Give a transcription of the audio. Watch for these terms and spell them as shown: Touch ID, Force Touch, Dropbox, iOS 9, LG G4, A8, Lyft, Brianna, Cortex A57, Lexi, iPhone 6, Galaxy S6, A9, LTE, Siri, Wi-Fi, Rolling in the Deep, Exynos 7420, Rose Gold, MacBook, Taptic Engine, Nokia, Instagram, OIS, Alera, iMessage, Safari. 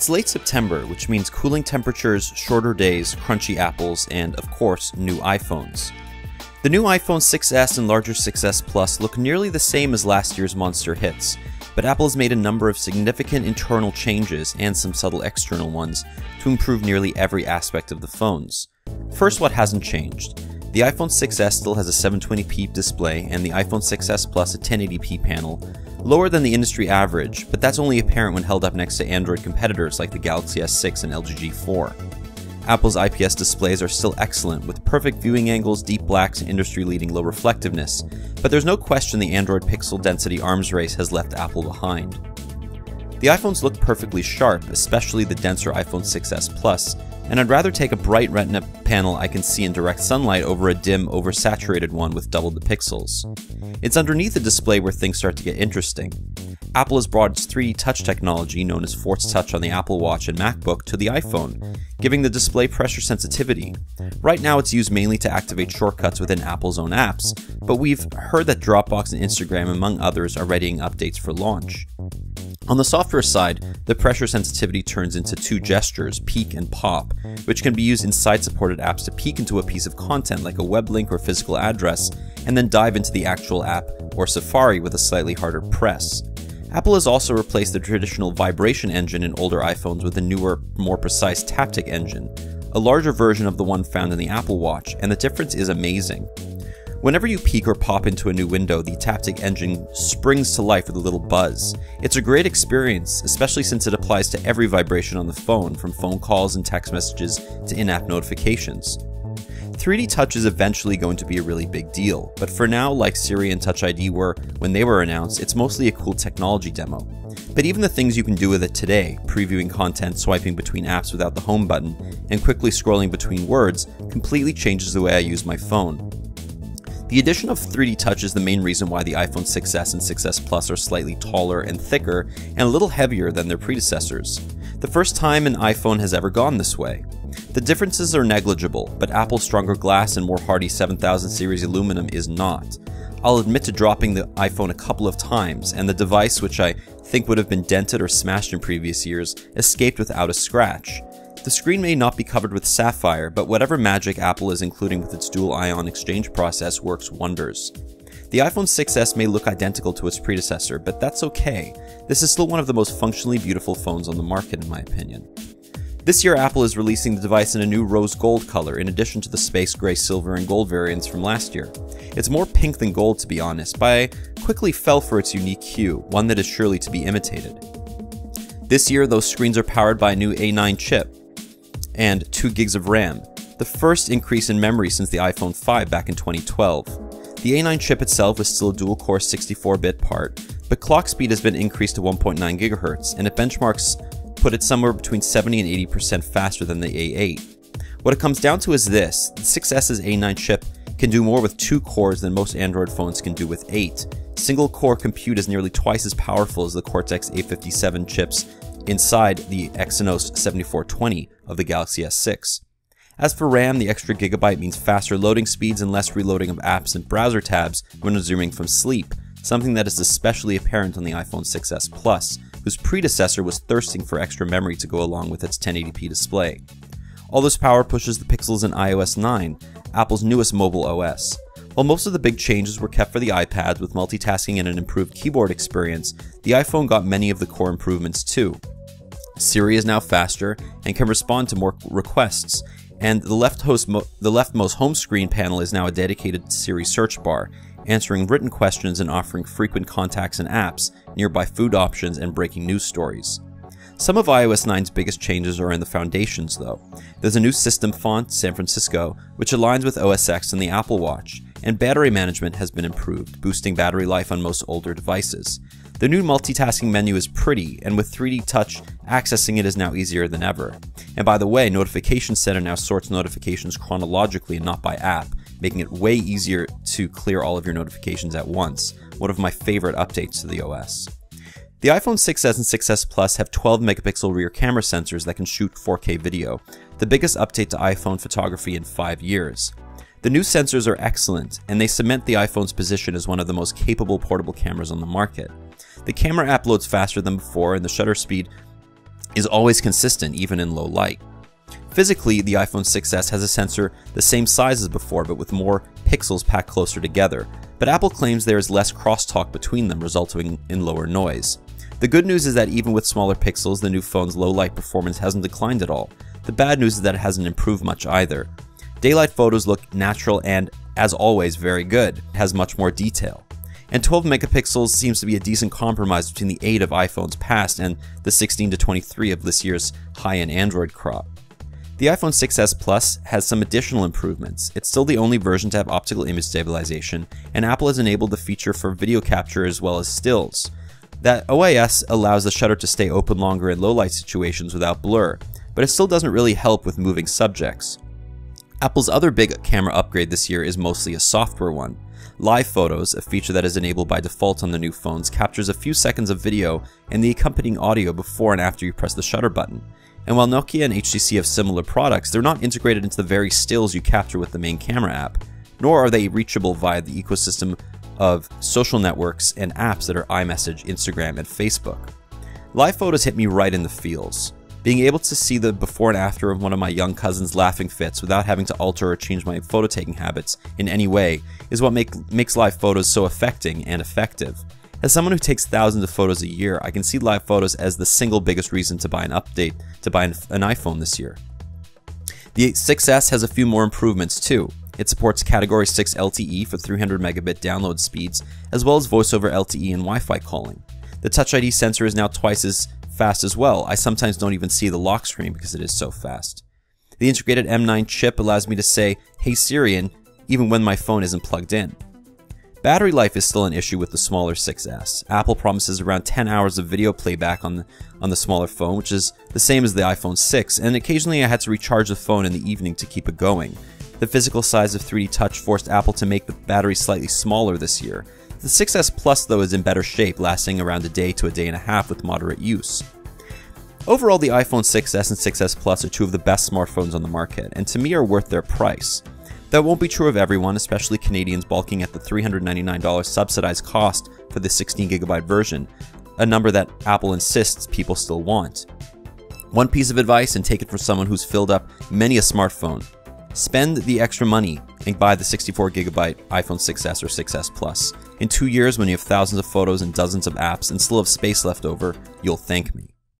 It's late September, which means cooling temperatures, shorter days, crunchy apples, and of course, new iPhones. The new iPhone 6s and larger 6s Plus look nearly the same as last year's monster hits, but Apple has made a number of significant internal changes and some subtle external ones to improve nearly every aspect of the phones. First, what hasn't changed. The iPhone 6s still has a 720p display and the iPhone 6s Plus a 1080p panel, lower than the industry average, but that's only apparent when held up next to Android competitors like the Galaxy S6 and LG G4. Apple's IPS displays are still excellent, with perfect viewing angles, deep blacks, and industry-leading low reflectiveness, but there's no question the Android pixel density arms race has left Apple behind. The iPhones look perfectly sharp, especially the denser iPhone 6s Plus, and I'd rather take a bright retina panel I can see in direct sunlight over a dim, oversaturated one with double the pixels. It's underneath the display where things start to get interesting. Apple has brought its 3D Touch technology, known as Force Touch on the Apple Watch and MacBook, to the iPhone, giving the display pressure sensitivity. Right now it's used mainly to activate shortcuts within Apple's own apps, but we've heard that Dropbox and Instagram, among others, are readying updates for launch. On the software side, the pressure sensitivity turns into two gestures, peek and pop, which can be used inside supported apps to peek into a piece of content like a web link or physical address, and then dive into the actual app or Safari with a slightly harder press. Apple has also replaced the traditional vibration engine in older iPhones with a newer, more precise Taptic Engine, a larger version of the one found in the Apple Watch, and the difference is amazing. Whenever you peek or pop into a new window, the Taptic Engine springs to life with a little buzz. It's a great experience, especially since it applies to every vibration on the phone, from phone calls and text messages to in-app notifications. 3D Touch is eventually going to be a really big deal, but for now, like Siri and Touch ID were when they were announced, it's mostly a cool technology demo. But even the things you can do with it today, previewing content, swiping between apps without the home button, and quickly scrolling between words, completely changes the way I use my phone. The addition of 3D Touch is the main reason why the iPhone 6s and 6s Plus are slightly taller and thicker and a little heavier than their predecessors. The first time an iPhone has ever gone this way. The differences are negligible, but Apple's stronger glass and more hardy 7000 series aluminum is not. I'll admit to dropping the iPhone a couple of times, and the device, which I think would have been dented or smashed in previous years, escaped without a scratch. The screen may not be covered with sapphire, but whatever magic Apple is including with its dual ion exchange process works wonders. The iPhone 6s may look identical to its predecessor, but that's okay. This is still one of the most functionally beautiful phones on the market, in my opinion. This year, Apple is releasing the device in a new rose gold color, in addition to the space gray, silver, and gold variants from last year. It's more pink than gold, to be honest, but I quickly fell for its unique hue, one that is surely to be imitated. This year, those screens are powered by a new A9 chip and 2 gigs of RAM, the first increase in memory since the iPhone 5 back in 2012. The A9 chip itself is still a dual-core 64-bit part, but clock speed has been increased to 1.9 GHz, and it benchmarks put it somewhere between 70 and 80% faster than the A8. What it comes down to is this: the 6s's A9 chip can do more with 2 cores than most Android phones can do with 8. Single-core compute is nearly twice as powerful as the Cortex A57 chips inside the Exynos 7420 of the Galaxy S6. As for RAM, the extra gigabyte means faster loading speeds and less reloading of apps and browser tabs when resuming from sleep, something that is especially apparent on the iPhone 6s Plus, whose predecessor was thirsting for extra memory to go along with its 1080p display. All this power pushes the pixels in iOS 9, Apple's newest mobile OS. While most of the big changes were kept for the iPads with multitasking and an improved keyboard experience, the iPhone got many of the core improvements too. Siri is now faster and can respond to more requests, and the leftmost home screen panel is now a dedicated Siri search bar, answering written questions and offering frequent contacts and apps, nearby food options, and breaking news stories. Some of iOS 9's biggest changes are in the foundations, though. There's a new system font, San Francisco, which aligns with OS X and the Apple Watch, and battery management has been improved, boosting battery life on most older devices. The new multitasking menu is pretty, and with 3D Touch, accessing it is now easier than ever. And by the way, Notification Center now sorts notifications chronologically and not by app, making it way easier to clear all of your notifications at once, one of my favorite updates to the OS. The iPhone 6s and 6s Plus have 12-megapixel rear camera sensors that can shoot 4K video, the biggest update to iPhone photography in 5 years. The new sensors are excellent, and they cement the iPhone's position as one of the most capable portable cameras on the market. The camera app loads faster than before, and the shutter speed is always consistent even in low light. Physically, the iPhone 6s has a sensor the same size as before but with more pixels packed closer together, but Apple claims there is less crosstalk between them, resulting in lower noise. The good news is that even with smaller pixels, the new phone's low light performance hasn't declined at all. The bad news is that it hasn't improved much either. Daylight photos look natural and, as always, very good. It has much more detail. And 12 megapixels seems to be a decent compromise between the 8 of iPhone's past and the 16 to 23 of this year's high-end Android crop. The iPhone 6s Plus has some additional improvements. It's still the only version to have optical image stabilization, and Apple has enabled the feature for video capture as well as stills. That OIS allows the shutter to stay open longer in low-light situations without blur, but it still doesn't really help with moving subjects. Apple's other big camera upgrade this year is mostly a software one. Live Photos, a feature that is enabled by default on the new phones, captures a few seconds of video and the accompanying audio before and after you press the shutter button. And while Nokia and HTC have similar products, they're not integrated into the very stills you capture with the main camera app, nor are they reachable via the ecosystem of social networks and apps that are iMessage, Instagram, and Facebook. Live Photos hit me right in the feels. Being able to see the before and after of one of my young cousin's laughing fits without having to alter or change my photo-taking habits in any way is what makes Live Photos so affecting and effective. As someone who takes thousands of photos a year, I can see Live Photos as the single biggest reason to buy an update, to buy an iPhone this year. The 6s has a few more improvements too. It supports Category 6 LTE for 300 megabit download speeds, as well as voice over LTE and Wi-Fi calling. The Touch ID sensor is now twice as fast as well. I sometimes don't even see the lock screen because it is so fast. The integrated M9 chip allows me to say, "Hey Siri," and even when my phone isn't plugged in. Battery life is still an issue with the smaller 6s. Apple promises around 10 hours of video playback on the smaller phone, which is the same as the iPhone 6, and occasionally I had to recharge the phone in the evening to keep it going. The physical size of 3D Touch forced Apple to make the battery slightly smaller this year. The 6s Plus, though, is in better shape, lasting around a day to a day and a half with moderate use. Overall, the iPhone 6s and 6s Plus are two of the best smartphones on the market, and to me are worth their price. That won't be true of everyone, especially Canadians balking at the $399 subsidized cost for the 16GB version, a number that Apple insists people still want. One piece of advice, and take it from someone who's filled up many a smartphone: spend the extra money and buy the 64GB iPhone 6s or 6s Plus. In 2 years, when you have thousands of photos and dozens of apps and still have space left over, you'll thank me.